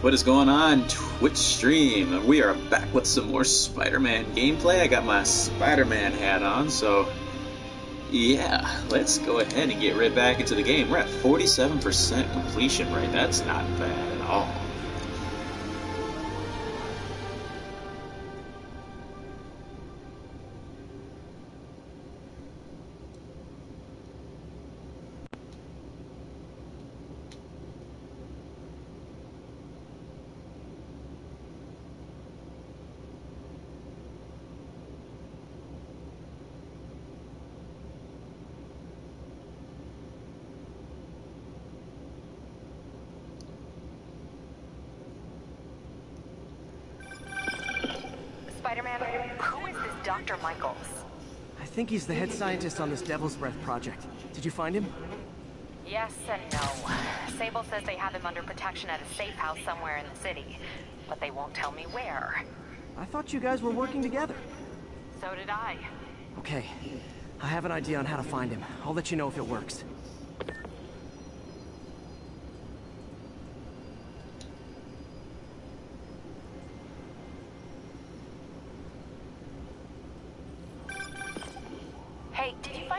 What is going on, Twitch stream? And we are back with some more Spider-Man gameplay. I got my Spider-Man hat on, so yeah, let's go ahead and get right back into the game. We're at 47% completion rate. That's not bad at all. Dr. Michaels. I think he's the head scientist on this Devil's Breath project. Did you find him? Yes and no. Sable says they have him under protection at a safe house somewhere in the city, but they won't tell me where. I thought you guys were working together. So did I. Okay. I have an idea on how to find him. I'll let you know if it works.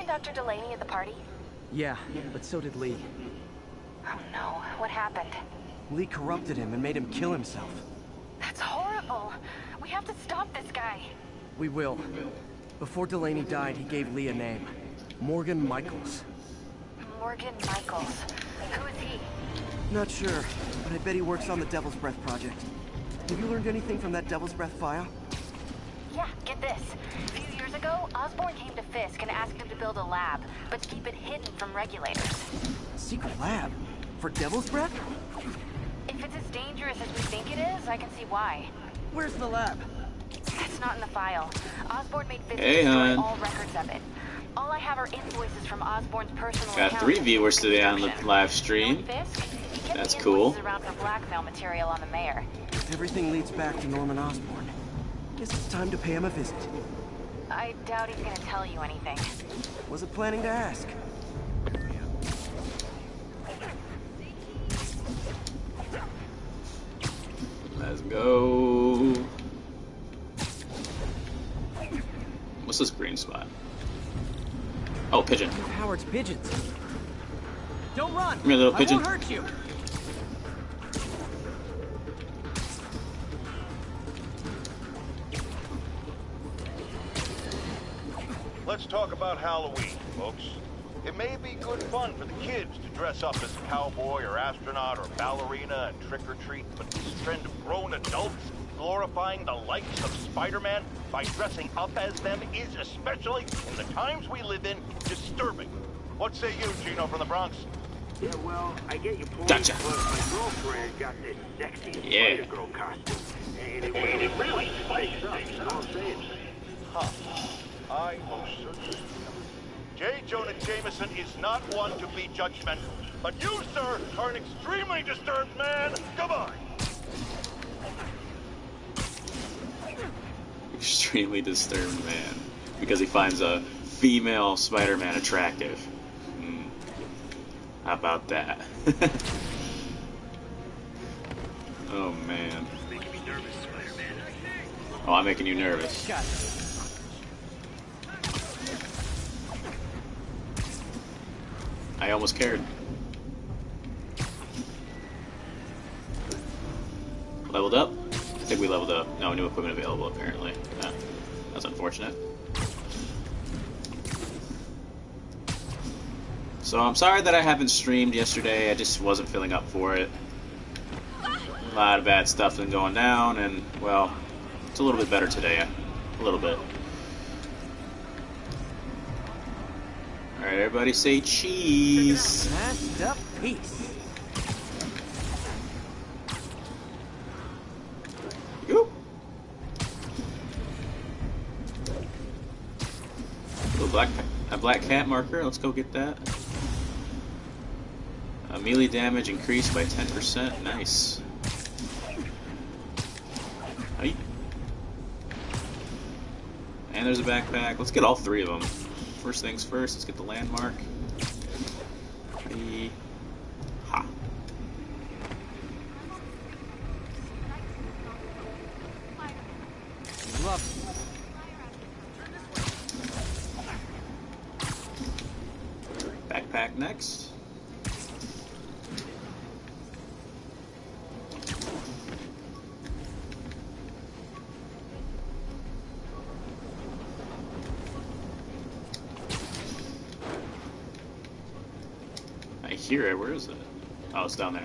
Dr. Delaney at the party? Yeah, but so did Lee. Oh no, what happened? Lee corrupted him and made him kill himself. That's horrible. We have to stop this guy. We will. Before Delaney died, he gave Lee a name. Morgan Michaels. Morgan Michaels. Who is he? Not sure, but I bet he works on the Devil's Breath project. Have you learned anything from that Devil's Breath file? Yeah, get this. Ago, Osborn came to Fisk and asked him to build a lab, but to keep it hidden from regulators. Secret lab? For Devil's Breath? If it's as dangerous as we think it is, I can see why. Where's the lab? That's not in the file. Osborn made Fisk destroy all records of it. All I have are invoices from Osborn's personal account. Got 3 viewers today on the live stream. That's cool. Around for blackmail material on the mayor. Everything leads back to Norman Osborn. Guess it's time to pay him a visit. I doubt he's gonna tell you anything. Wasn't planning to ask. Let's go. What's this green spot? Oh, pigeon. Howard's pigeons. Don't run. Come here, little pigeon. I won't hurt you. Let's talk about Halloween, folks. It may be good fun for the kids to dress up as a cowboy or astronaut or ballerina and trick-or-treat, but this trend of grown adults glorifying the likes of Spider-Man by dressing up as them is, especially in the times we live in, disturbing. What say you, Gino from the Bronx? Yeah, well, I get your point, gotcha. But my girlfriend got this sexy Spider-Girl costume, and it really spikes up, so I'll say it. Huh. I most certainly am. J. Jonah Jameson is not one to be judgmental, but you, sir, are an extremely disturbed man. Goodbye. Extremely disturbed man, because he finds a female Spider-Man attractive. How about that? Oh man. Making me nervous, Spider-Man. Oh, I'm making you nervous. Got it. I almost cared. Leveled up? I think we leveled up. No, new equipment available apparently. Yeah. That's unfortunate. So I'm sorry that I haven't streamed yesterday. I just wasn't feeling up for it. A lot of bad stuff been going down, and well, it's a little bit better today. A little bit. Alright, everybody say cheese. That's up, peace. A black cat marker, let's go get that. Melee damage increased by 10%, nice. Aye. And there's a backpack, let's get all 3 of them. First things first, let's get the landmark. Ha. next. I hear it. Where is it? Oh, it's down there.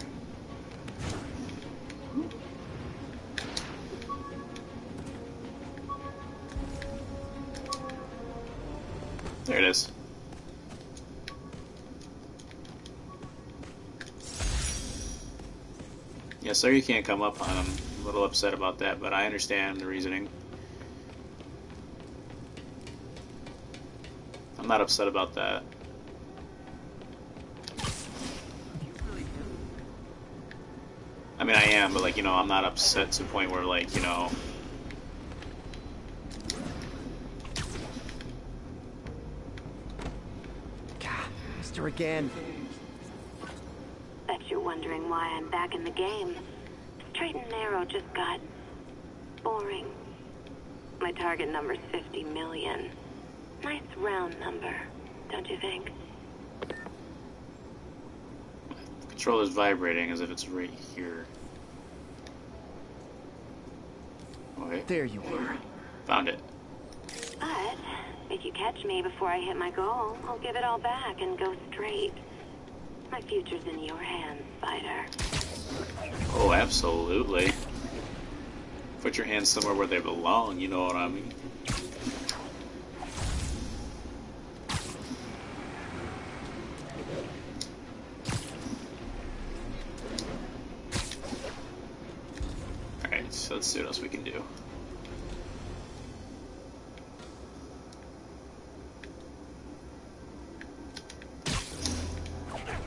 There it is. Yes, sir, you can't come up on him. I'm a little upset about that, but I understand the reasoning. I'm not upset about that. I mean, I am, but, like, you know, I'm not upset to the point where, like, you know... God, Mr. again. Bet you're wondering why I'm back in the game. Straight and narrow just got... boring. My target number's 50 million. Nice round number, don't you think? Controller's vibrating as if it's right here. Okay. There you are. Found it. But if you catch me before I hit my goal, I'll give it all back and go straight. My future's in your hands, Spider. Oh, absolutely. Put your hands somewhere where they belong, you know what I mean? So let's see what else we can do.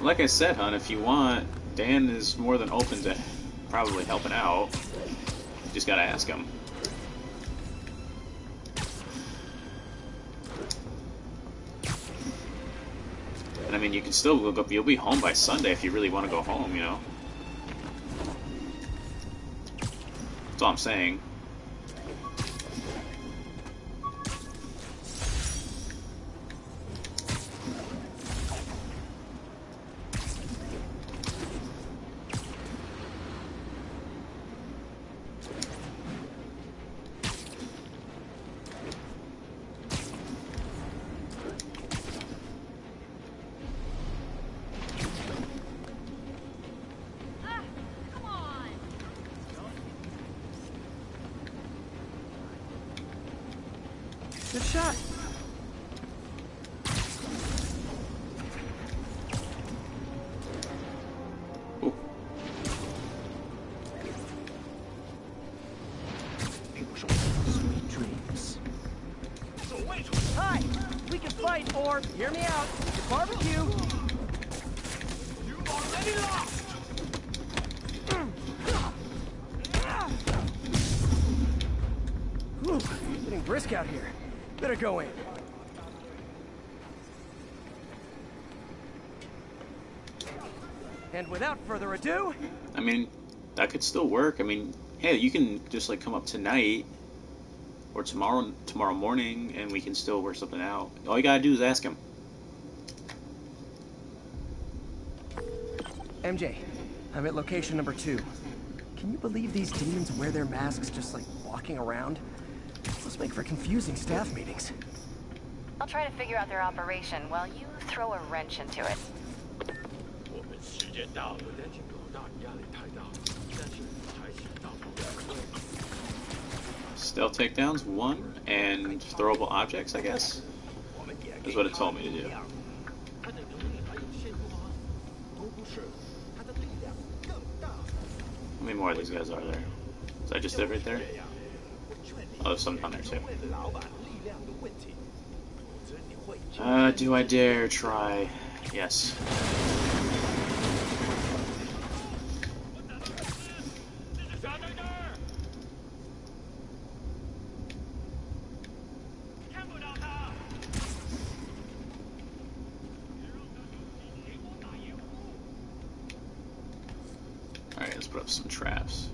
Like I said, hon, if you want, Dan is more than open to probably helping out. You just gotta ask him. And I mean, you can still look up, you'll be home by Sunday if you really want to go home, you know. That's all I'm saying. Go in. And without further ado, I mean, that could still work. I mean, hey, you can just like come up tonight or tomorrow morning, and we can still work something out. All you gotta do is ask him. MJ, I'm at location number 2. Can you believe these demons wear their masks just like walking around? Let's make for confusing staff meetings. I'll try to figure out their operation while you throw a wrench into it. Stealth takedowns 1 and throwable objects, I guess, is what it told me to do. How many more of these guys are there? Is that just it right there? Oh, there's something on there, too. Do I dare try? Yes. Alright, let's put up some traps.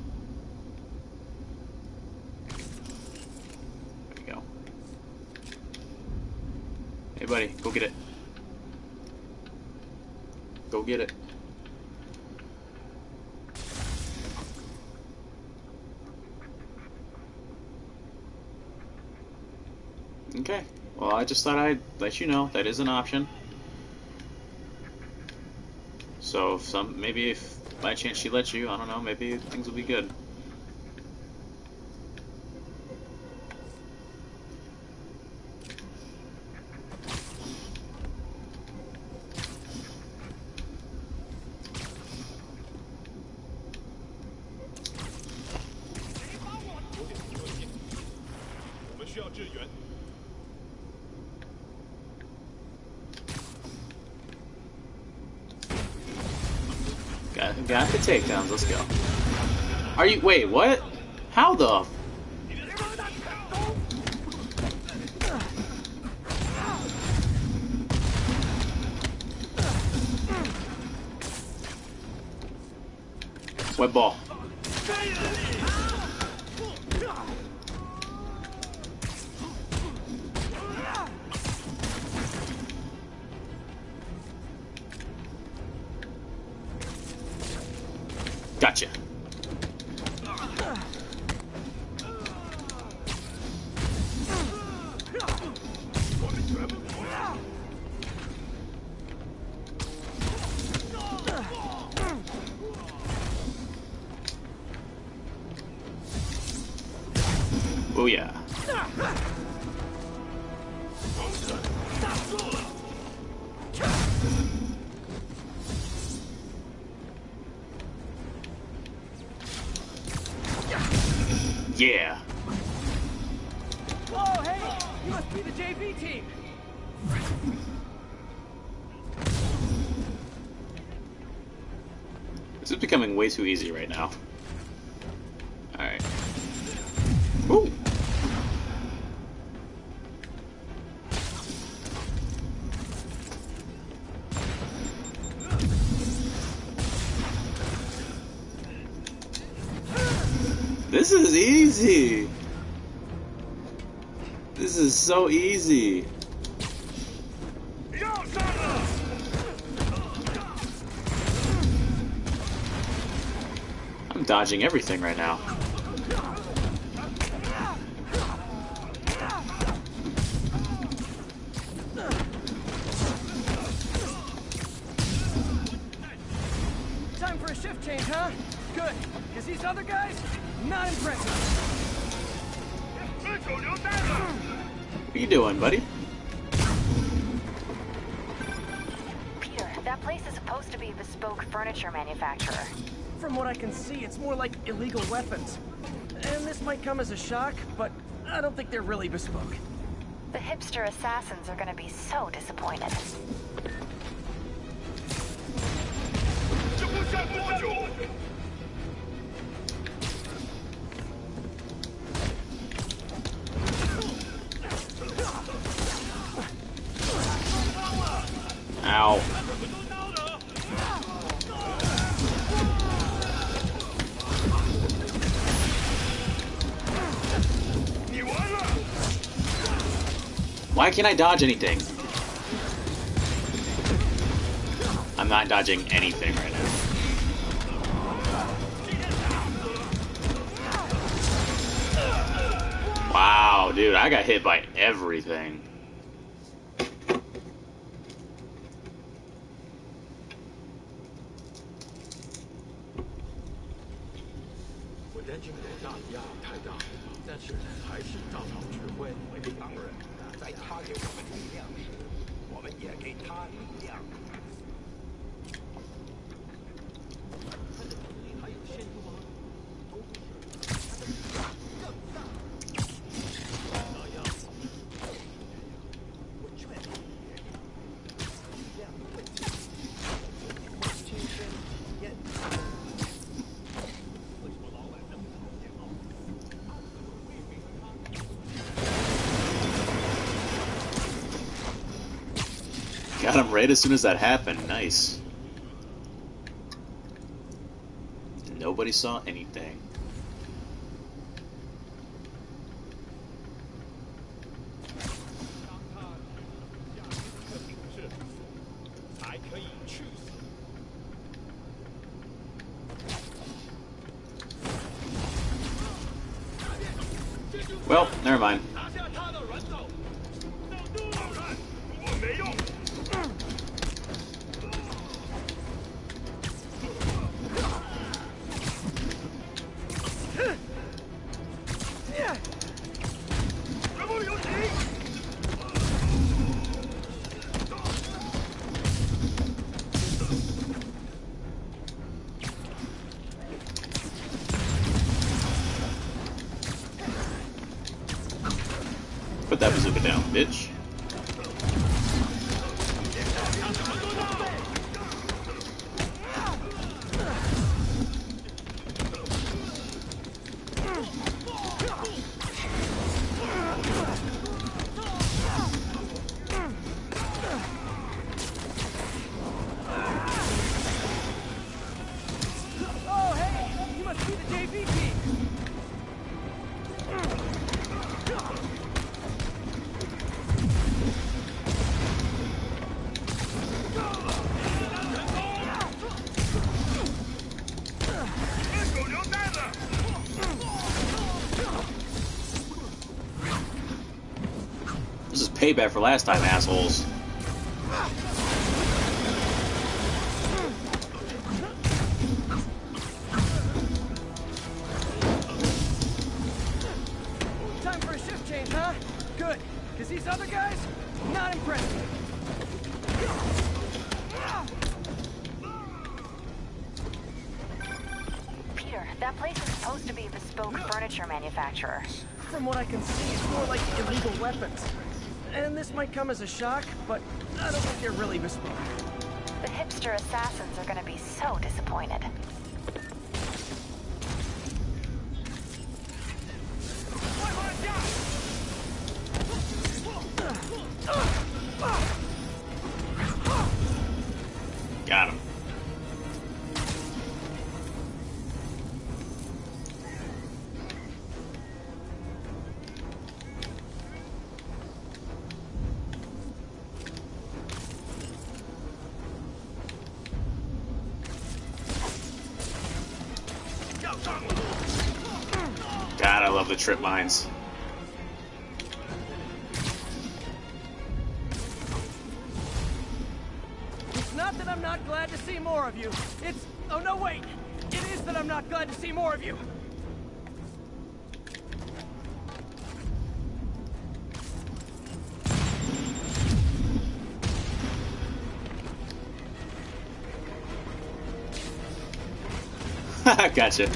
Hey buddy, go get it. Go get it. Okay. Well, I just thought I'd let you know that is an option. So, maybe if by chance she lets you, I don't know, maybe things will be good. Got the takedowns, let's go. Are you, wait, what? How the? Wet ball. Gotcha. Oh yeah. Yeah. Whoa, hey, you must be the JV team. This is becoming way too easy right now. All right. Ooh. This is easy. This is so easy. I'm dodging everything right now. Time for a shift change, huh? Good, because these other guys, not impressive. What are you doing, buddy? Peter, that place is supposed to be a bespoke furniture manufacturer. From what I can see, it's more like illegal weapons. And this might come as a shock, but I don't think they're really bespoke. The hipster assassins are gonna be so disappointed. Ow. Why can't I dodge anything? I'm not dodging anything right now. Wow, dude, I got hit by everything. Got him right as soon as that happened. Nice. Nobody saw anything. Well, never mind. That bazooka down, bitch. Payback for last time, assholes. Time for a shift change, huh? Good, because these other guys, not impressive. Peter, that place is supposed to be a bespoke furniture manufacturer. From what I can see, it's more like illegal weapons. And this might come as a shock, but I don't think they're really bespoke. The hipster assassins are gonna be so disappointed. Got him. Trip mines. It's not that I'm not glad to see more of you. It's... oh no, wait. It is that I'm not glad to see more of you. Gotcha.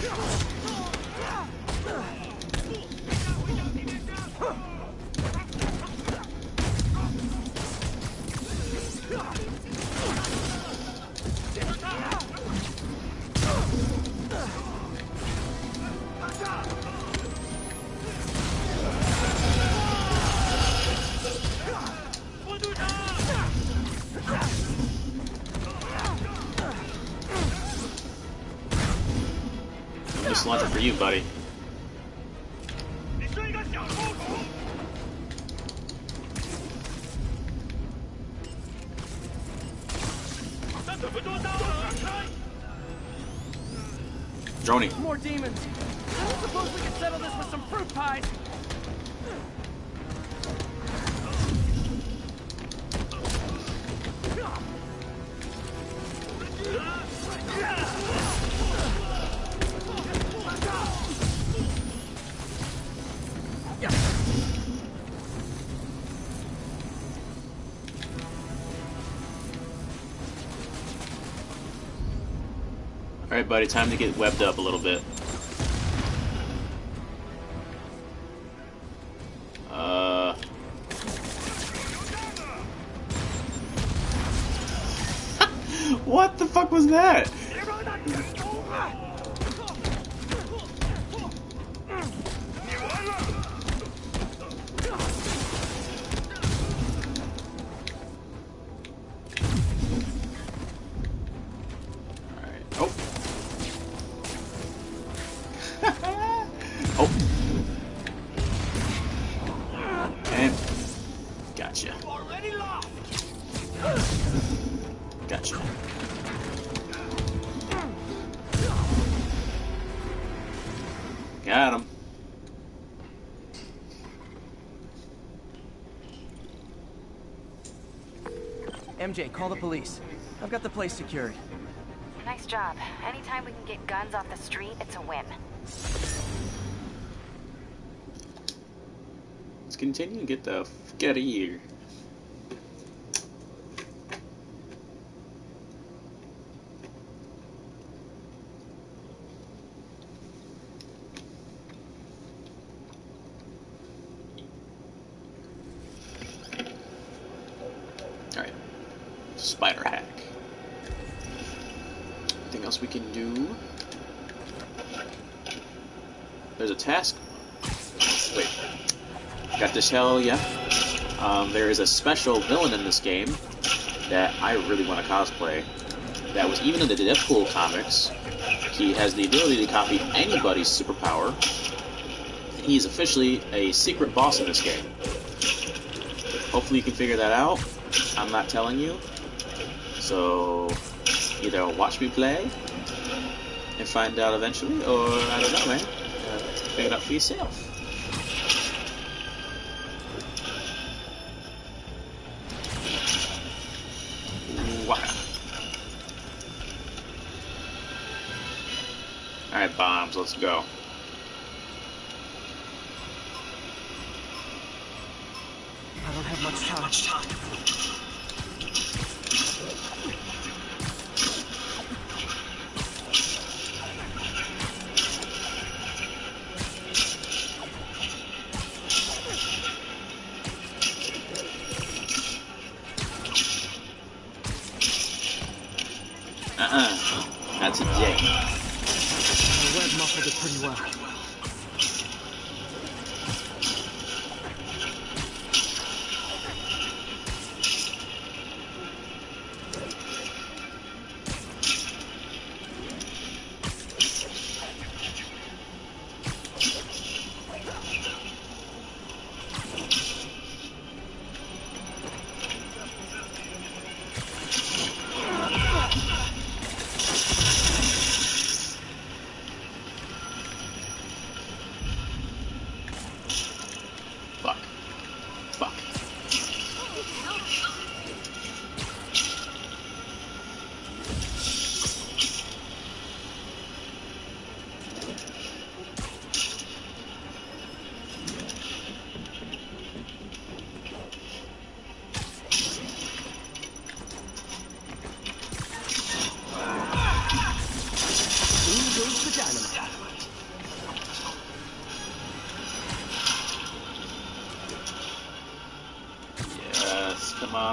For you, buddy. Drony. More demons. I suppose we could settle this with some fruit pies. Buddy, time to get webbed up a little bit. What the fuck was that? MJ, call the police. I've got the place secured. Nice job. Anytime we can get guns off the street, it's a win. Let's continue. Get the fuck out of here. Task. Wait. Got to tell ya, there is a special villain in this game that I really want to cosplay. That was even in the Deadpool comics. He has the ability to copy anybody's superpower. And he's officially a secret boss in this game. Hopefully you can figure that out. I'm not telling you. So either watch me play and find out eventually, or I don't know, man. Pick it up for yourself. Wow. Alright, bombs, let's go. I don't have much time.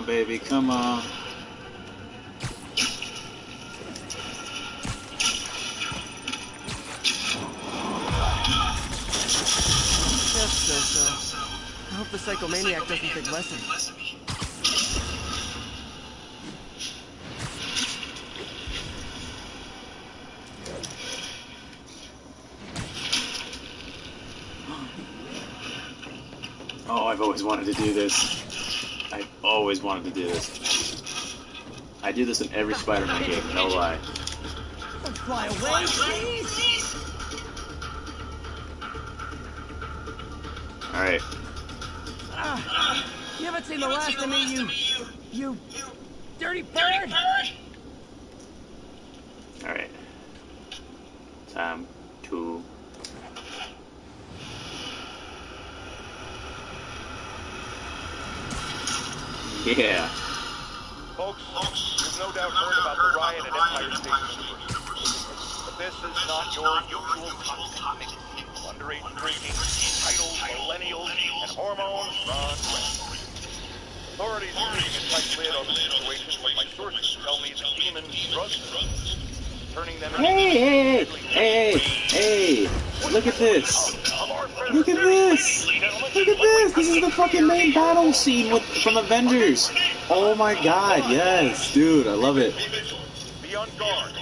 Baby, come on. So. I hope the psychomaniac doesn't take lessons. Oh, I've always wanted to do this. Always wanted to do this. I do this in every Spider-Man game, no lie. Don't fly away, please! Alright. You haven't seen the last of me, you dirty bird! Alright. Time to... Yeah. Folks, you've no doubt heard about the riot at Empire State. But this is not your usual topic. Underage drinking, titles, millennials, and hormones run rampant. Authorities are keeping a tight lid on the situation, but my sources tell me the demon drugs, turning them into... Hey! Look at this! Look at this! Look at this! This is the fucking main battle scene from Avengers! Oh my god, yes! Dude, I love it. Be on guard.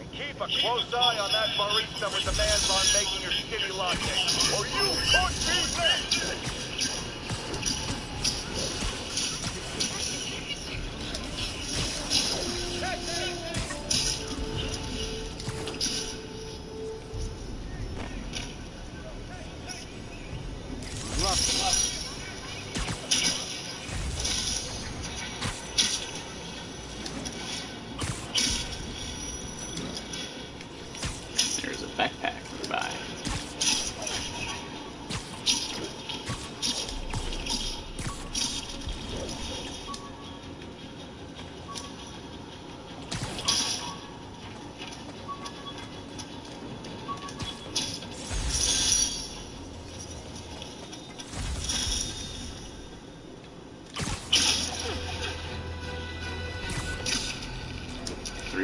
And keep a close eye on that barista with the man's on making your skinny latte. Or you could be next! That's it!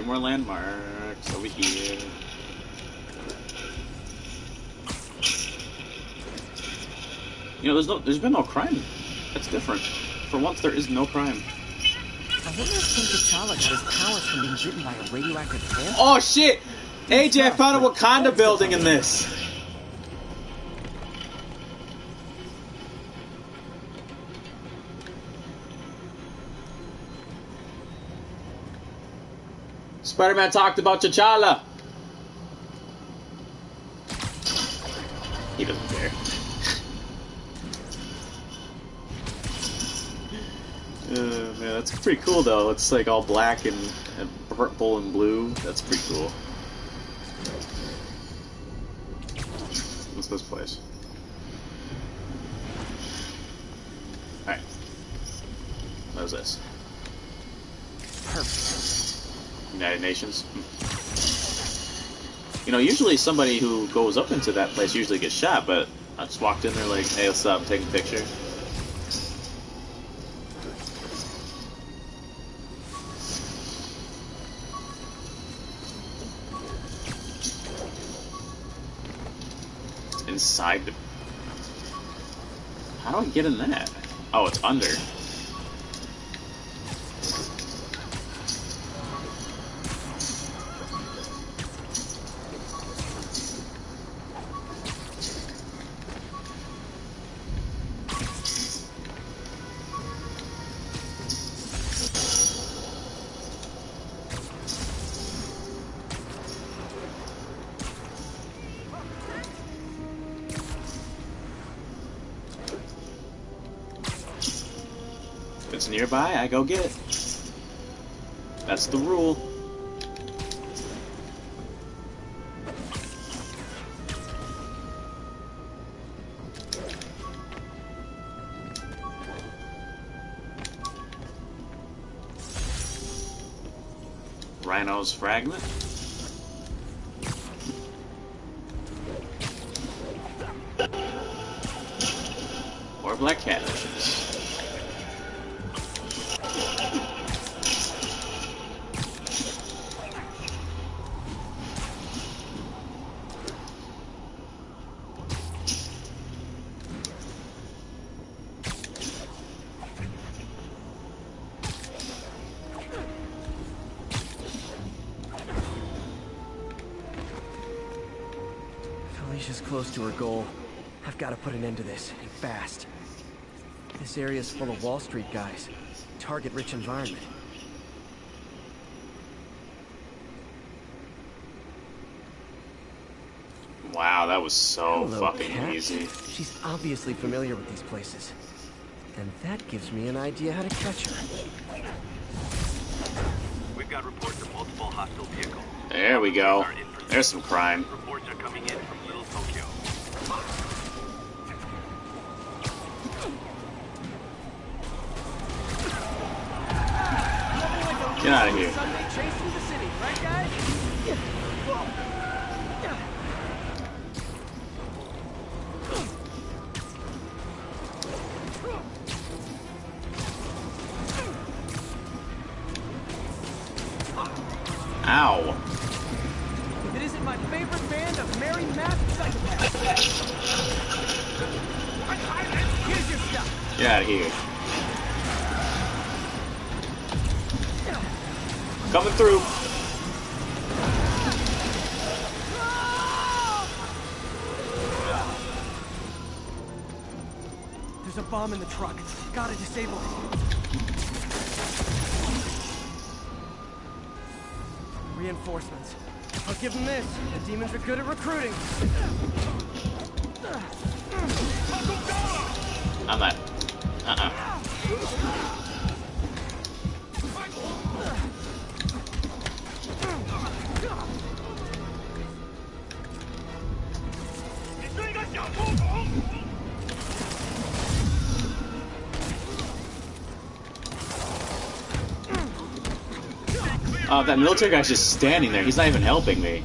more landmarks over here. You know, there's been no crime. That's different. For once, there is no crime. I wonder if T'Challa got his powers from being bitten by a radioactive plant. Oh shit! AJ, I found a Wakanda building in this. Spider-Man talked about T'Challa. He doesn't care. Man, that's pretty cool though. It's like all black and purple and blue. That's pretty cool. What's this place? Alright. What was this? Perfect. United Nations. You know, usually somebody who goes up into that place usually gets shot, but I just walked in there like, hey, what's up? I'm taking a picture. Inside the... How do I get in that? Oh, it's under. Nearby, I go get it. That's the rule. Rhino's fragment. Or black cat missions. To her goal. I've got to put an end to this, and fast. This area's full of Wall Street guys. Target-rich environment. Wow, that was so fucking easy. She's obviously familiar with these places. And that gives me an idea how to catch her. We've got reports of multiple hostile vehicles. There we go. There's some crime. Reports are coming in from Little Tokyo. Get out of here. Ow. If it isn't my favorite band of merry mad psychopaths. Here's your stuff. Get out of here. Coming through. There's a bomb in the truck. Gotta disable it. Reinforcements. I'll give them this. The demons are good at recruiting. I'm not. Oh, that military guy's just standing there. He's not even helping me.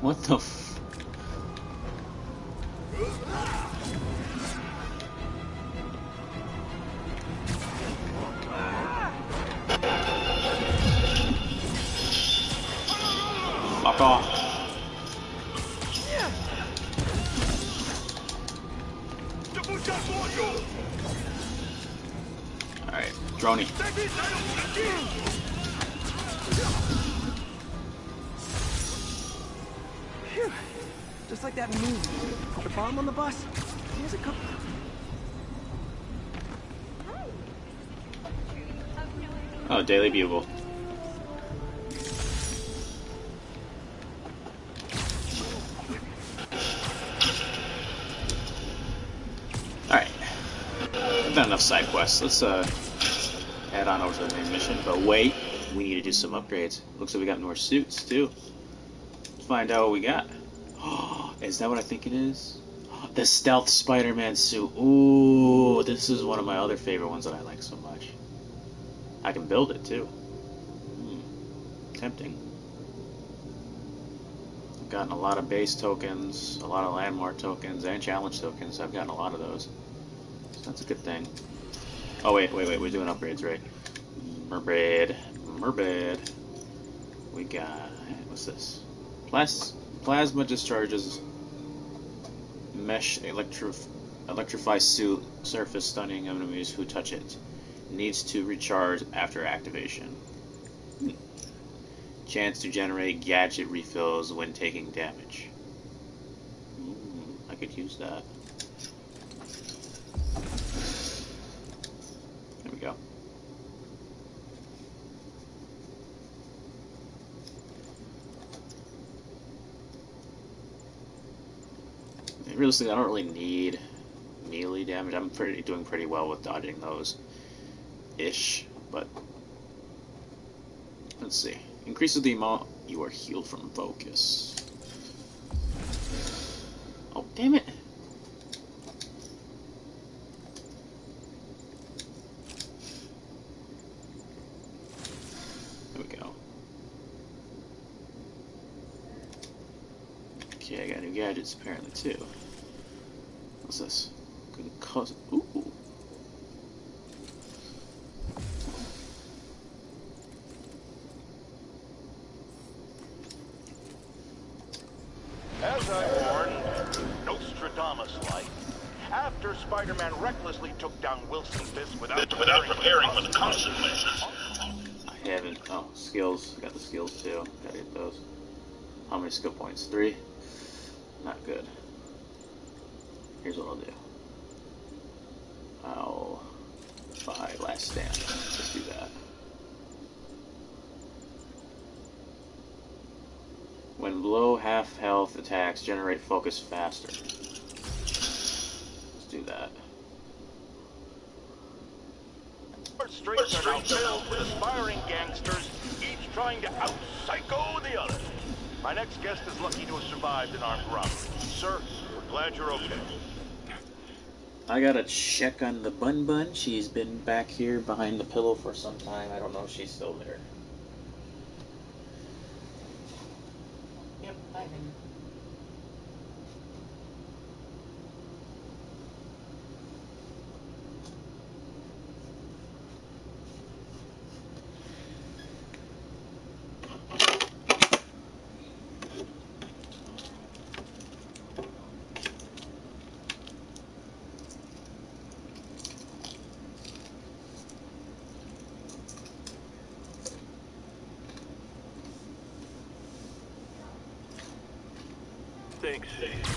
What the f... Fuck off. Alright, Droney. Just like that move. The bomb on the bus. Here's a couple. Oh, Daily Bugle. Not enough side quests. Let's head on over to the main mission. But wait, we need to do some upgrades. Looks like we got more suits too. Let's find out what we got. Oh, is that what I think it is? Oh, the stealth Spider-Man suit. Ooh, this is one of my other favorite ones that I like so much. I can build it too. Tempting. I've gotten a lot of base tokens, a lot of landmark tokens, and challenge tokens. I've gotten a lot of those. That's a good thing. Oh, wait, we're doing upgrades, right? Mermaid. We got, what's this? Plasma discharges, mesh electrify suit, surface stunning enemies who touch it. Needs to recharge after activation. Chance to generate gadget refills when taking damage. I could use that. There we go. I mean, realistically, I don't really need melee damage. I'm doing pretty well with dodging those, ish. But let's see. Increases the amount you are healed from focus. Oh, damn it! I got new gadgets apparently too. What's this? Ooh. As I warned, Nostradamus-like, after Spider-Man recklessly took down Wilson Fisk without preparing for the consequences. I haven't. Oh, skills. I got the skills too. Gotta get those. How many skill points? 3. Not good. Here's what I'll do. I'll buy Last Stand. Let's just do that. When below half health attacks, generate focus faster. Let's do that. Streets are filled with aspiring gangsters, each trying to out-psycho the other. My next guest is lucky to have survived an armed robbery. Sir, we're glad you're okay. I gotta check on the Bun Bun. She's been back here behind the pillow for some time. I don't know if she's still there. Yep, I think. Thanks.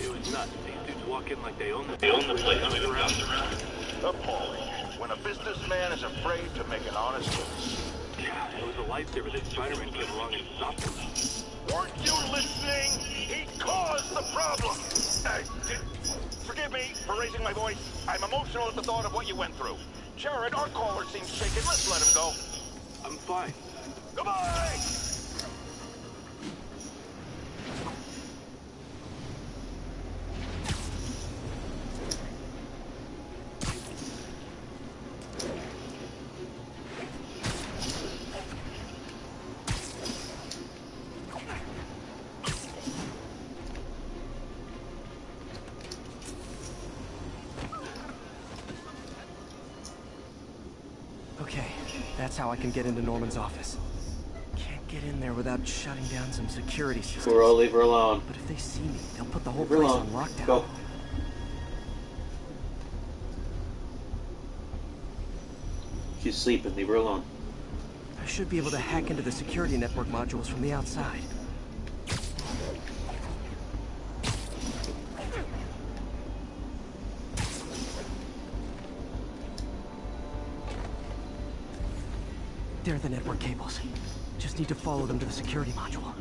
It was nuts. These dudes walk in like they own the place. They bounce around. Appalling. When a businessman is afraid to make an honest choice. God, it was a lifesaver that Spider-Man came along and stopped him. Weren't you listening? He caused the problem. Forgive me for raising my voice. I'm emotional at the thought of what you went through. Jared, our caller seems shaken. Let's let him go. I'm fine. Goodbye. That's how I can get into Norman's office. Can't get in there without shutting down some security systems. Squirrel, leave her alone. But if they see me, they'll put the whole place on lockdown. Go. She's sleeping. Leave her alone. I should be able to hack into the security network modules from the outside. They're the network cables. Just need to follow them to the security module.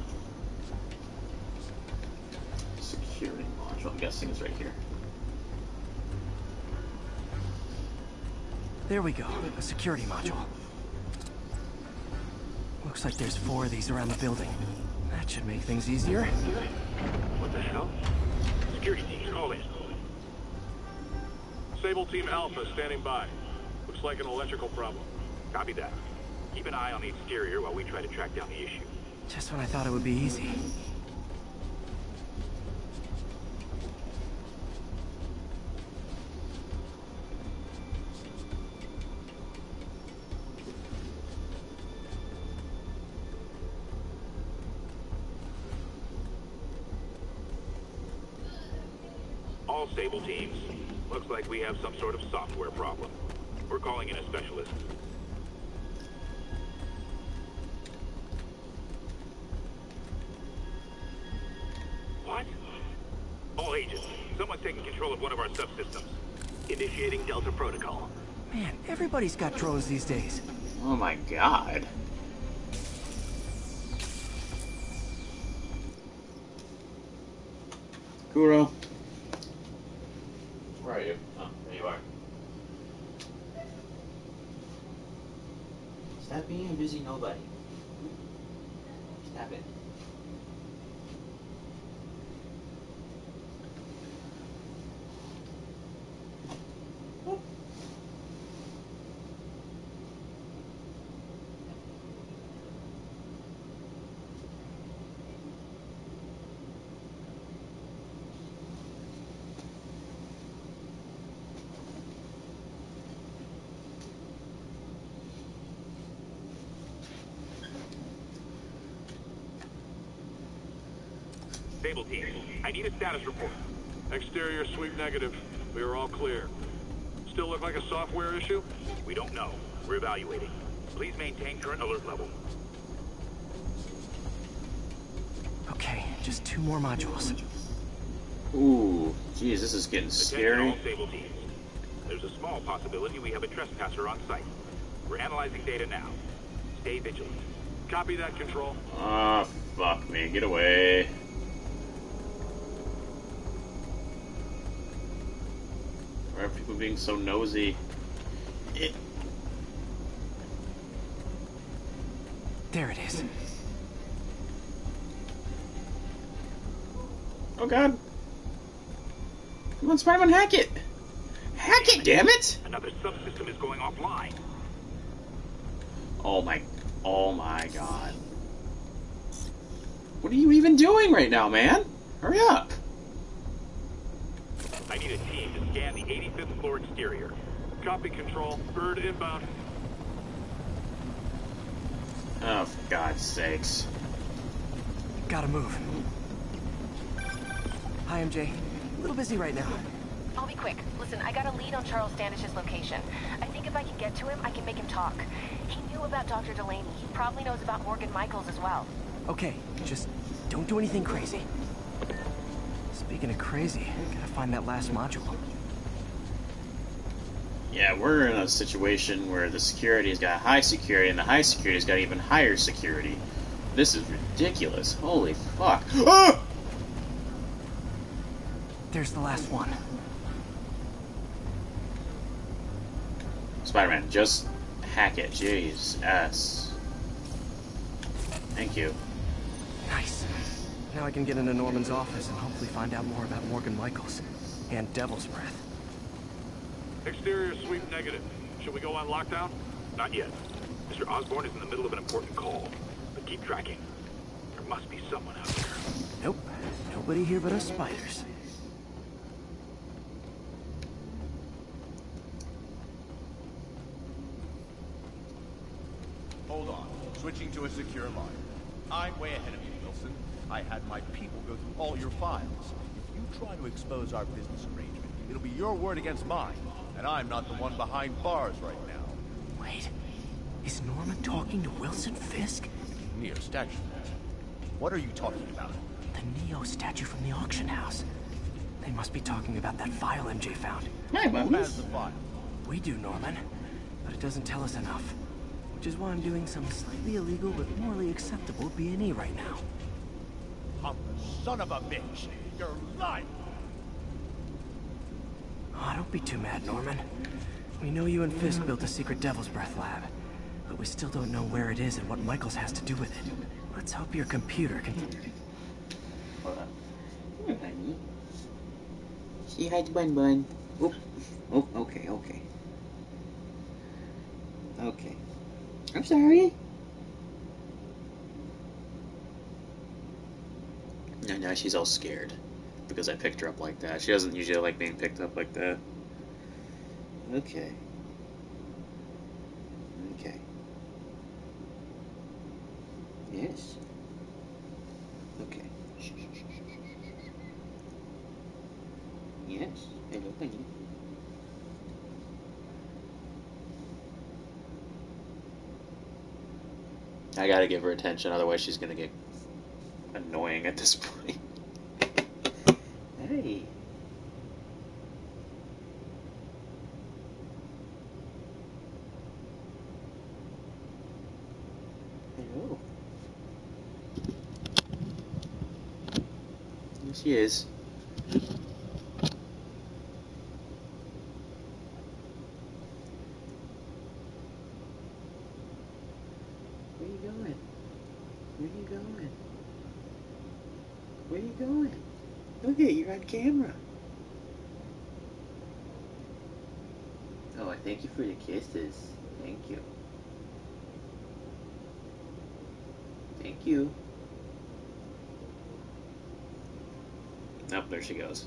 Security module, I'm guessing it's right here. There we go, a security module. Looks like there's 4 of these around the building. That should make things easier. What the hell? Security team calling. Sable Team Alpha standing by. Looks like an electrical problem. Copy that. Keep an eye on the exterior while we try to track down the issue. Just when I thought it would be easy. All stable teams. Looks like we have some sort of software problem. We're calling in a specialist. Taking control of one of our subsystems. Initiating Delta Protocol. Man, everybody's got drones these days. Oh my god. Kuro. Where are you? Oh, there you are. Stop being a busy nobody. Stop it. Stable team, I need a status report. Exterior sweep negative. We are all clear. Still look like a software issue? We don't know. We're evaluating. Please maintain current alert level. Okay, just 2 more modules. Ooh, geez, this is getting scary. All stable teams. There's a small possibility we have a trespasser on site. We're analyzing data now. Stay vigilant. Copy that, Control. Ah, fuck me. Get away. Why are people being so nosy? There it is. Oh god. Come on, Spider-Man, hack it! Hack it, damn it! Another subsystem is going offline. Oh my god. What are you even doing right now, man? Hurry up! I need a team to scan the 85th floor exterior. Copy, Control. Bird inbound. Oh, for God's sakes. Gotta move. Hi, MJ. A little busy right now. I'll be quick. Listen, I got a lead on Charles Standish's location. I think if I can get to him, I can make him talk. He knew about Dr. Delaney. He probably knows about Morgan Michaels as well. Okay, just don't do anything crazy. Speaking of crazy, gotta find that last module. Yeah, we're in a situation where the security's got high security, and the high security's got even higher security. This is ridiculous. Holy fuck. Ah! There's the last one. Spider-Man, just hack it. Jeez. Yes. Thank you. Nice. Now I can get into Norman's office and hopefully find out more about Morgan Michaels and Devil's Breath. Exterior sweep negative. Should we go on lockdown? Not yet. Mr. Osborn is in the middle of an important call, but keep tracking. There must be someone out there. Nope. Nobody here but us spiders. Hold on. Switching to a secure line. I'm way ahead of you, Wilson. I had my people go through all your files. If you try to expose our business arrangement, it'll be your word against mine. And I'm not the one behind bars right now. Wait, is Norman talking to Wilson Fisk? Neo statue. What are you talking about? The Neo statue from the auction house. They must be talking about that file MJ found. No, it won't. Who has the file? We do, Norman. But it doesn't tell us enough. Which is why I'm doing some slightly illegal but morally acceptable B&E right now. I'm the son of a bitch. You're lying. Oh, don't be too mad, Norman. We know you and Fisk built a secret Devil's Breath lab, but we still don't know where it is and what Michaels has to do with it. Let's hope your computer can... Hold on. She had Bun-Bun. Oh, okay, okay. Okay. I'm sorry. And now she's all scared because I picked her up like that. She doesn't usually like being picked up like that. Okay. Okay. Yes. Okay. Yes. Hello, thank you. I gotta give her attention, otherwise she's gonna get annoying at this point. Hey. Hello. Here she is. Camera. Oh, I thank you for the kisses. Thank you. Thank you. Oh, there she goes.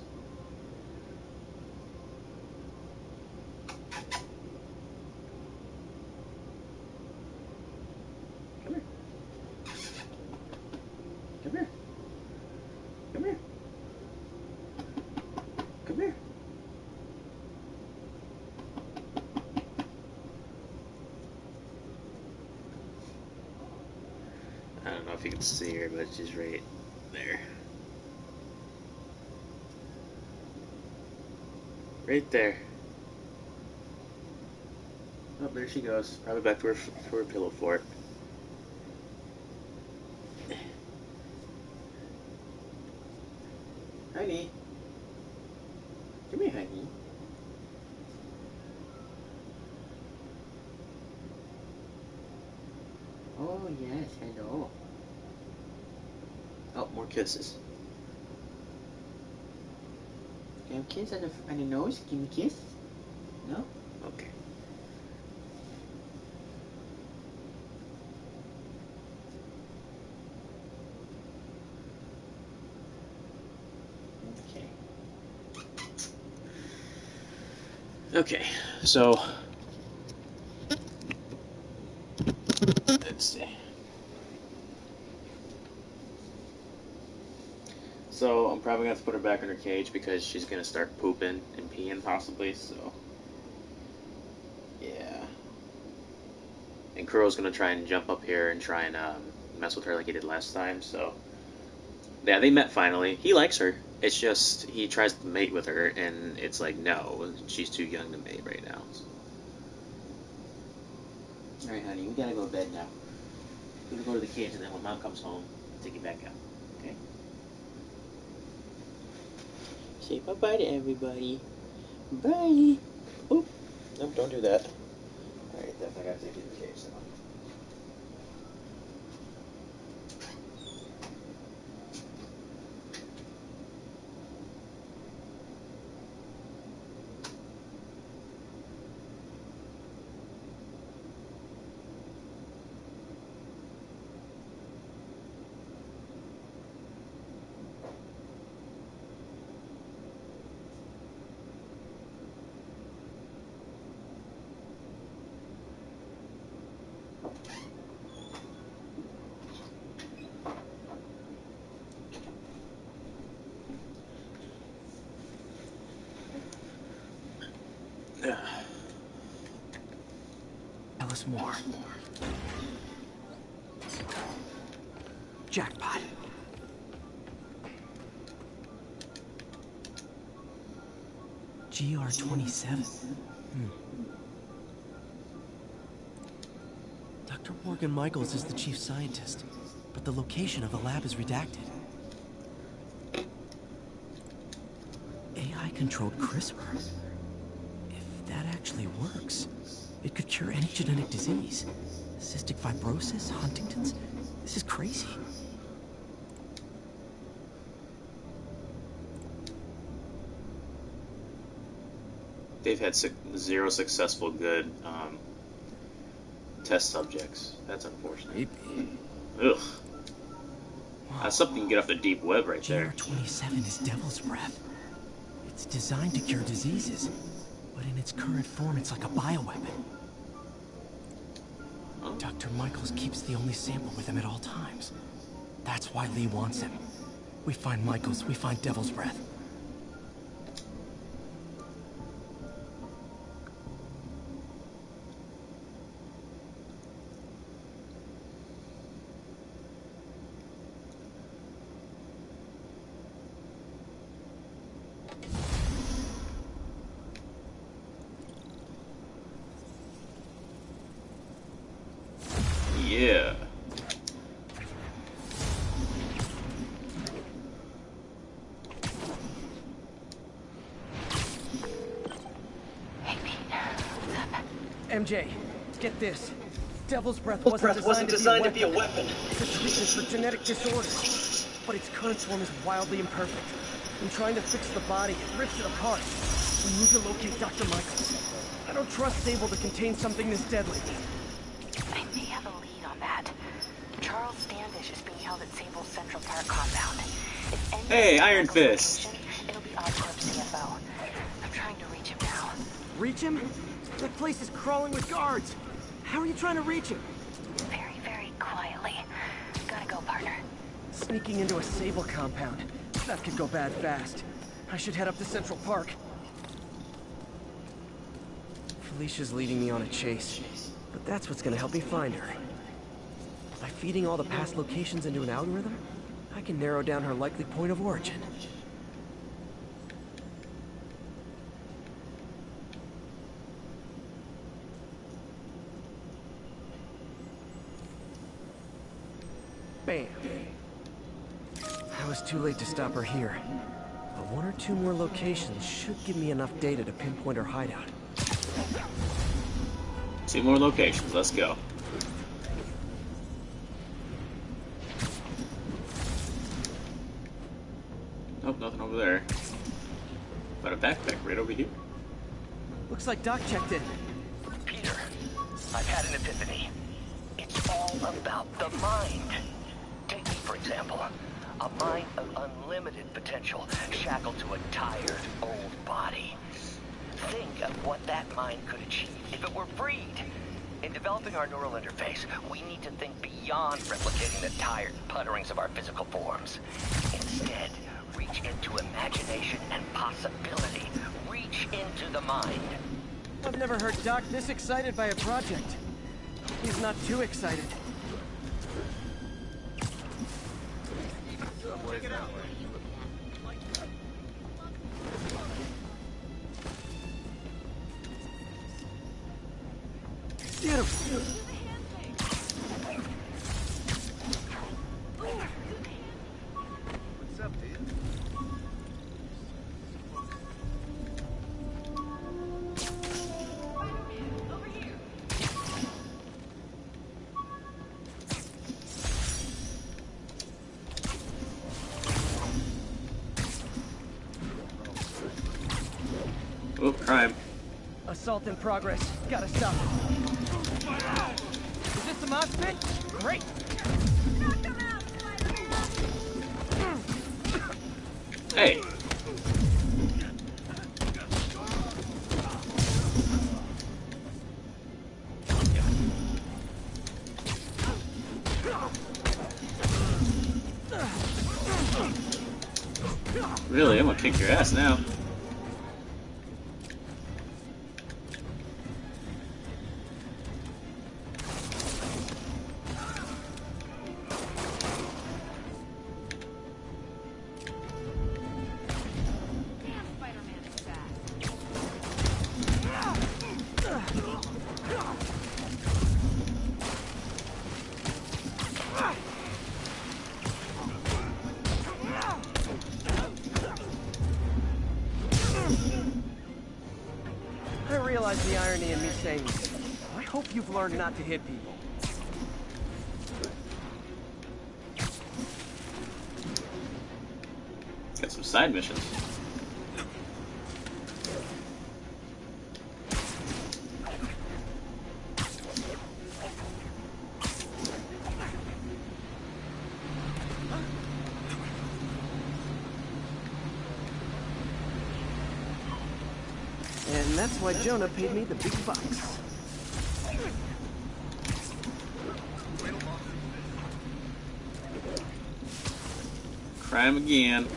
If you can see her, but she's right there. Right there. Oh, there she goes. Probably back to her pillow fort. Honey. Come here, honey. Oh, yes, hello. Oh, more kisses. Can I have a kiss on the nose? Give me a kiss? No? Okay. Okay. Okay, so... let's see. So I'm probably going to put her back in her cage because she's going to start pooping and peeing possibly, so yeah. And Kuro's going to try and jump up here and try and mess with her like he did last time, so yeah, they met finally. He likes her. It's just he tries to mate with her and it's like, no, she's too young to mate right now. So. Alright, honey, we got to go to bed now. We're going to go to the cage and then when Mom comes home, I'll take you back out. Okay? Say bye-bye to everybody. Bye! Oh, nope, don't do that. Alright, definitely gotta take you to the cage now. Tell us more. Jackpot. GR-27. Dr. Morgan Michaels is the chief scientist, but the location of the lab is redacted. AI-controlled CRISPR? If that actually works, it could cure any genetic disease. Cystic fibrosis, Huntington's? This is crazy. They've had zero successful good test subjects. That's unfortunate. Ugh. Wow. That's something you can get off the deep web right there. GR-27 is Devil's Breath. It's designed to cure diseases, but in its current form, it's like a bioweapon. Oh. Dr. Michaels keeps the only sample with him at all times. That's why Lee wants him. We find Michaels, we find Devil's Breath. MJ, get this. Devil's Breath wasn't designed to be a weapon. It's a treatment for genetic disorders, but its current form is wildly imperfect. In trying to fix the body, it rips it apart. We need to locate Dr. Michaels. I don't trust Sable to contain something this deadly. I may have a lead on that. Charles Standish is being held at Sable's Central Park compound. Hey, Iron Fist. It'll be Oscorp's CFO. I'm trying to reach him now. Reach him? That place is crawling with guards. How are you trying to reach him? Very, very quietly. Gotta go, partner. Sneaking into a Sable compound. That could go bad fast. I should head up to Central Park. Felicia's leading me on a chase, but that's what's gonna help me find her. By feeding all the past locations into an algorithm, I can narrow down her likely point of origin. Bam. I was too late to stop her here, but one or two more locations should give me enough data to pinpoint her hideout. 2 more locations, let's go. Nope, nothing over there. But a backpack right over here. Looks like Doc checked in. Peter, I've had an epiphany. It's all about the mind. Take me, for example. A mind of unlimited potential, shackled to a tired, old body. Think of what that mind could achieve if it were freed. In developing our neural interface, we need to think beyond replicating the tired putterings of our physical forms. Instead, reach into imagination and possibility. Reach into the mind. I've never heard Doc this excited by a project. He's not too excited. Beautiful. What's up, dude? Spider-Man, over here. Oh, crime. Assault in progress. Gotta stop it. Is this the mosh pit? Great! Knock them out, Spider-Man! Hey! Really, I'm gonna kick your ass now. realize the irony in me saying this. I hope you've learned not to hit people. Got some side missions. Why Jonah paid me the big bucks. Crime again.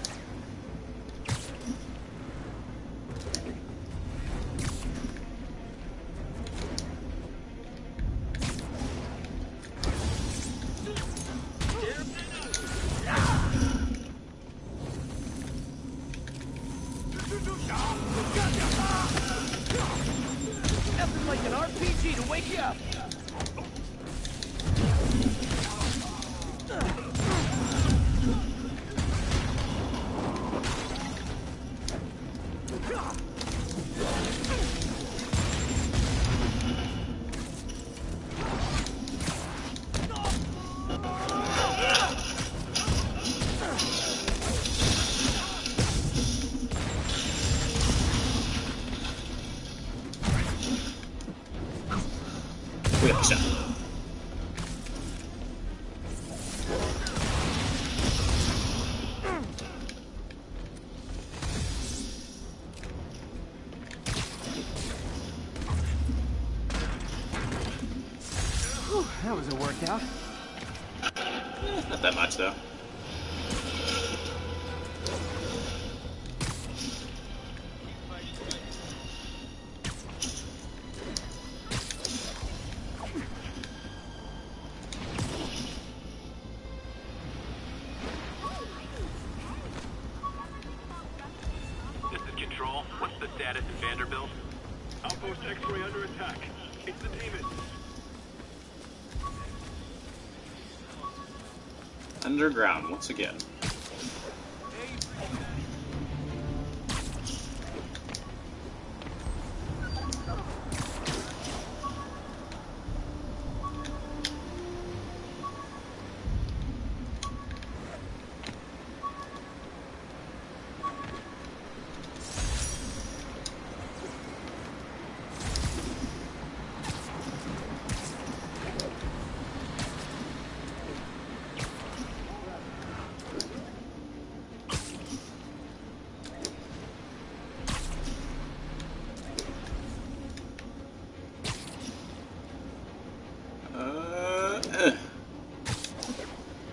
Underground once again.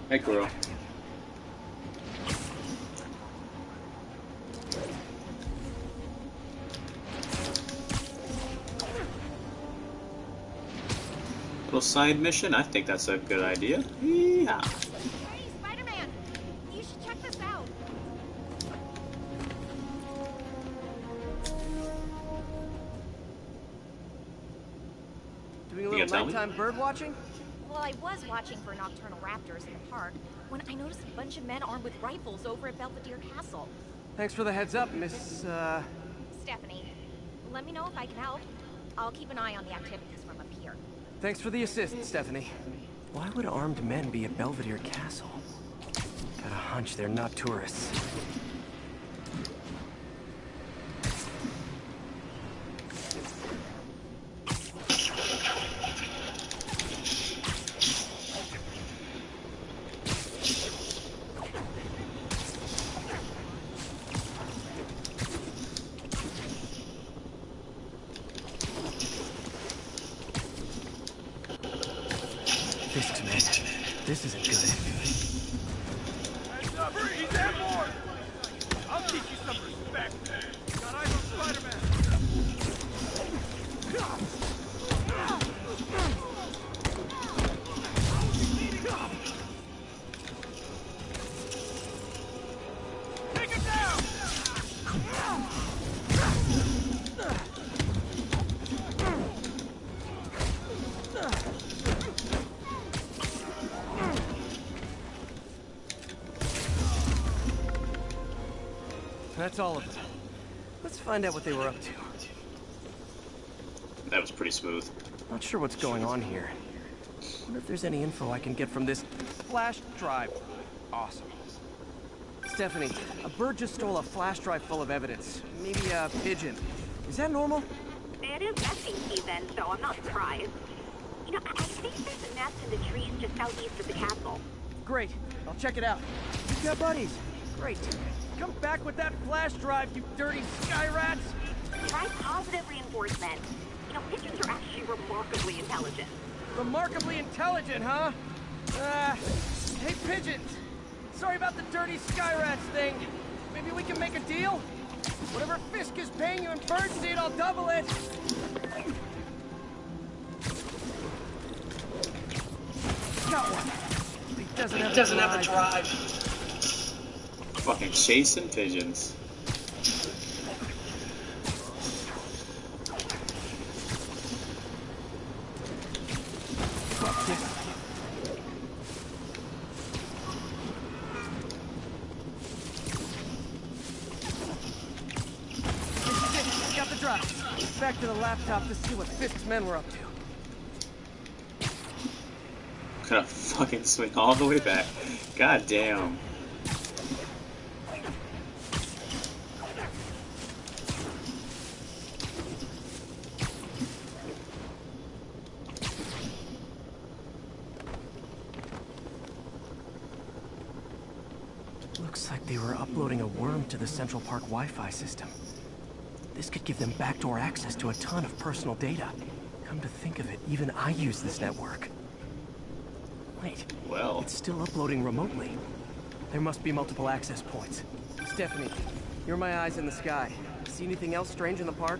Hey, girl. Little side mission? I think that's a good idea. Yeah. Hey, Spider-Man! You should check this out. Doing a little nighttime bird watching? Well, I was watching for nocturnal raptors in the park when I noticed a bunch of men armed with rifles over at Belvedere Castle. Thanks for the heads up, Miss, Stephanie. Let me know if I can help. I'll keep an eye on the activities from up here. Thanks for the assist, Stephanie. Why would armed men be at Belvedere Castle? Got a hunch they're not tourists. That's all of them. Let's find out what they were up to. That was pretty smooth. Not sure what's going on here. Wonder if there's any info I can get from this flash drive. Awesome. Stephanie, a bird just stole a flash drive full of evidence. Maybe a pigeon. Is that normal? It is nesting season, so I'm not surprised. You know, I think there's a nest in the trees just southeast of the castle. Great. I'll check it out. You've got buddies. Great. Come back with that flash drive, you dirty sky rats! Try positive reinforcement. You know, pigeons are actually remarkably intelligent. Remarkably intelligent, huh? Hey, pigeons! Sorry about the dirty sky rats thing. Maybe we can make a deal? Whatever Fisk is paying you in birdseed, I'll double it! Got one. He doesn't have the drive. Fucking chasing pigeons. Got the drop. Back to the laptop to see what Fisk's men were up to. I'm gonna fucking swing all the way back. God damn. To the Central Park Wi-Fi system. This could give them backdoor access to a ton of personal data. Come to think of it, even I use this network. Wait, well, it's still uploading remotely. There must be multiple access points. Stephanie, you're my eyes in the sky. See anything else strange in the park?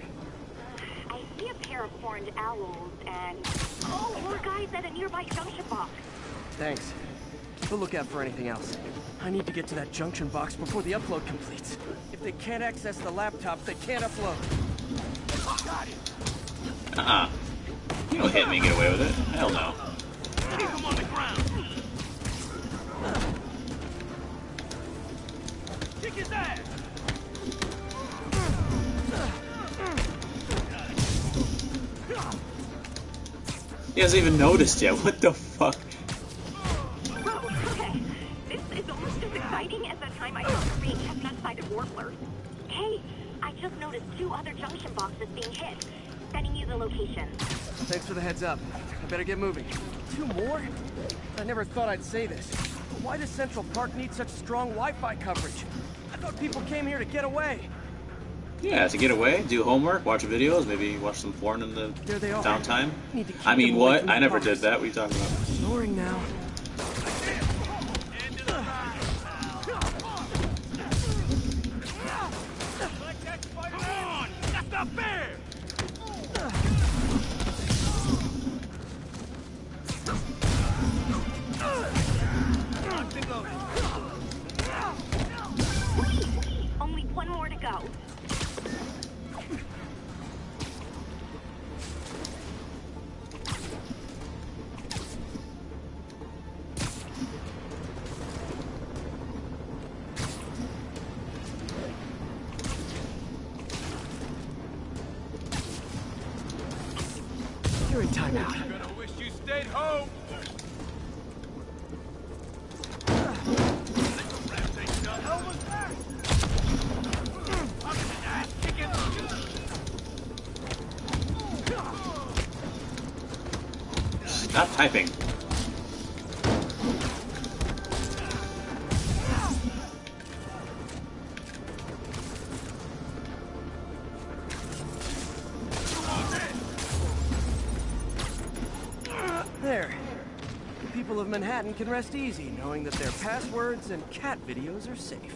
I see a pair of horned owls and... Oh, more guys at a nearby junction box. Thanks. Keep a lookout for anything else. I need to get to that junction box before the upload completes. If they can't access the laptop, they can't upload. Got it. You don't hit me and get away with it. Hell no. Keep him on the ground. Kick his ass. He hasn't even noticed yet. What the fuck? Thanks for the heads up. I better get moving. Two more? I never thought I'd say this, but why does Central Park need such strong Wi-Fi coverage? I thought people came here to get away. Yeah, to get away, do homework, watch videos, maybe watch some porn in the downtime. I mean, what? I never did that. What are you talking about? Snoring now. Stop typing. There. The people of Manhattan can rest easy knowing that their passwords and cat videos are safe.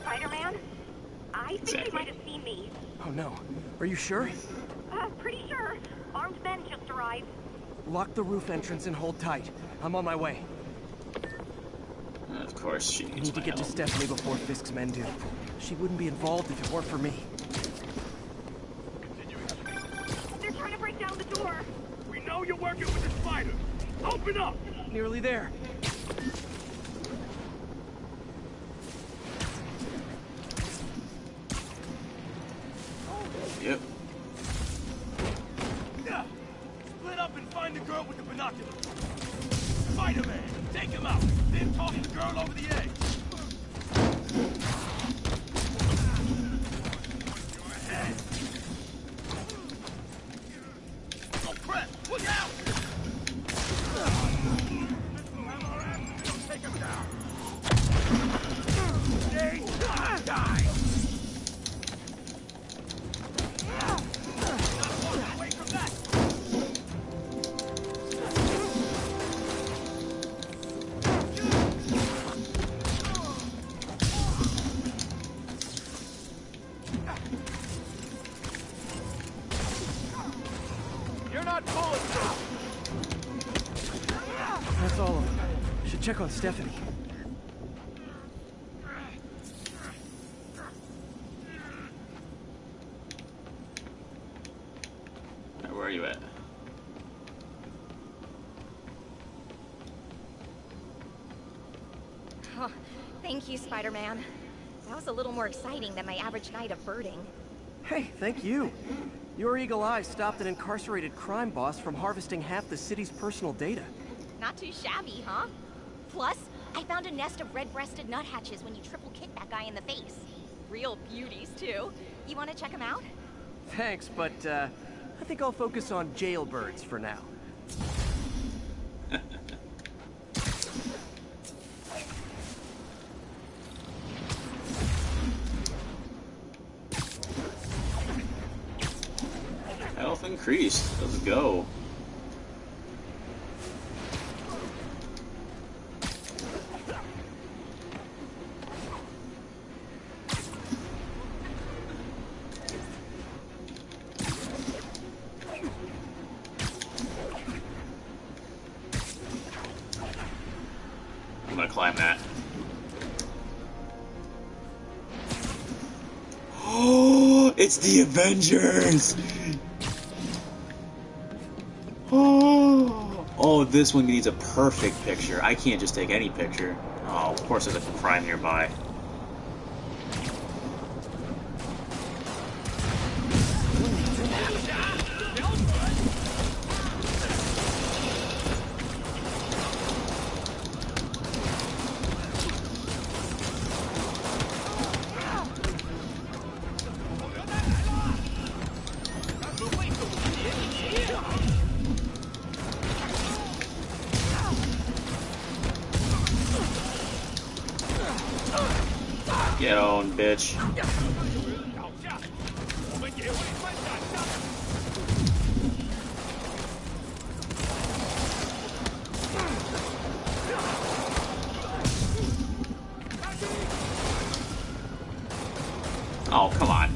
Spider-Man? I think they might have seen me. Oh no. Are you sure? Pretty sure. Armed men just arrived. Lock the roof entrance and hold tight. I'm on my way. Of course, she needs to get to Stephanie before Fisk's men do. She wouldn't be involved if it weren't for me. They're trying to break down the door. We know you're working with the spider. Open up. Nearly there. Yep. check on Stephanie. Where are you at? Oh, thank you, Spider-Man. That was a little more exciting than my average night of birding. Hey, thank you. Your eagle eye stopped an incarcerated crime boss from harvesting half the city's personal data. Not too shabby, huh? Plus, I found a nest of red-breasted nuthatches when you triple-kicked that guy in the face. Real beauties, too. You want to check them out? Thanks, but, I think I'll focus on jailbirds for now. Health increased. Let's go. It's the Avengers! Oh. Oh, this one needs a perfect picture. I can't just take any picture. Oh, of course there's a crime nearby. Get on, bitch. Oh, come on.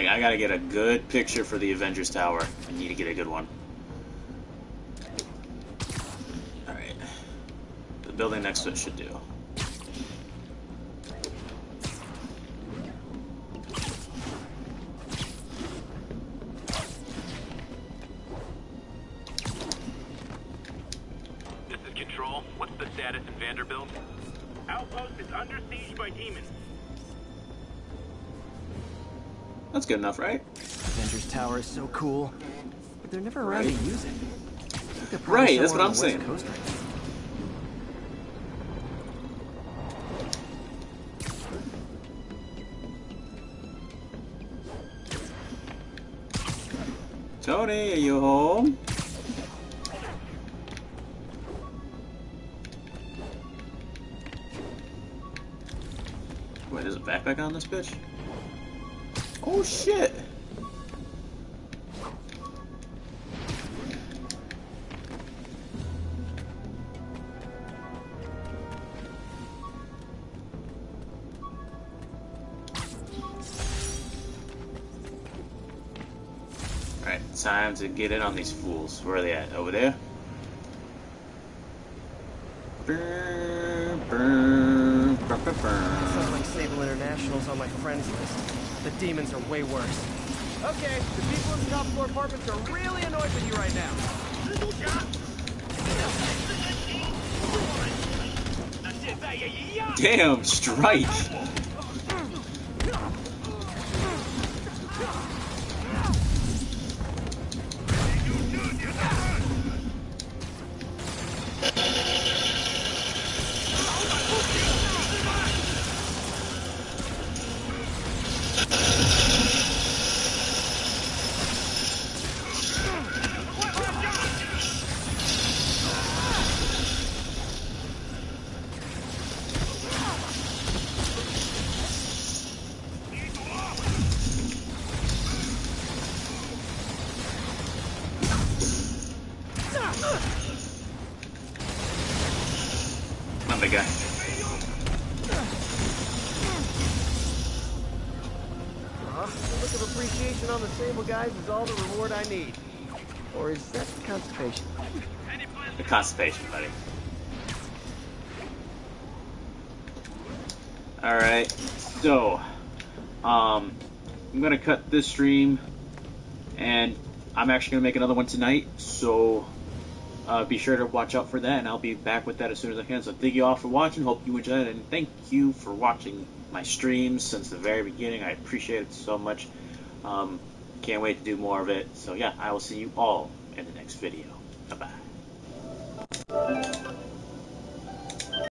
I gotta get a good picture for the Avengers Tower. I need to get a good one. Alright. The building next to it should do. This is Control. What's the status in Vanderbilt? Outpost is under siege by demons. That's good enough, right? Avengers Tower is so cool, but they're never around to use it. Right, that's what I'm saying. Tony, are you home? Wait, there's a backpack on this bitch? Oh shit! Alright, time to get in on these fools. Where are they at? Over there? Sounds like Sable International's on my friends list. The demons are way worse. Okay, the people in the top floor apartments are really annoyed with you right now. Damn, strike! Not the guy. A look of appreciation on the table, guys, is all the reward I need. Or is that constipation? The constipation, buddy. Alright, so, I'm gonna cut this stream, and I'm actually gonna make another one tonight, so be sure to watch out for that, and I'll be back with that as soon as I can. So thank you all for watching, hope you enjoyed it, and thank you for watching my streams since the very beginning. I appreciate it so much. Can't wait to do more of it. So yeah, I will see you all in the next video. Bye-bye.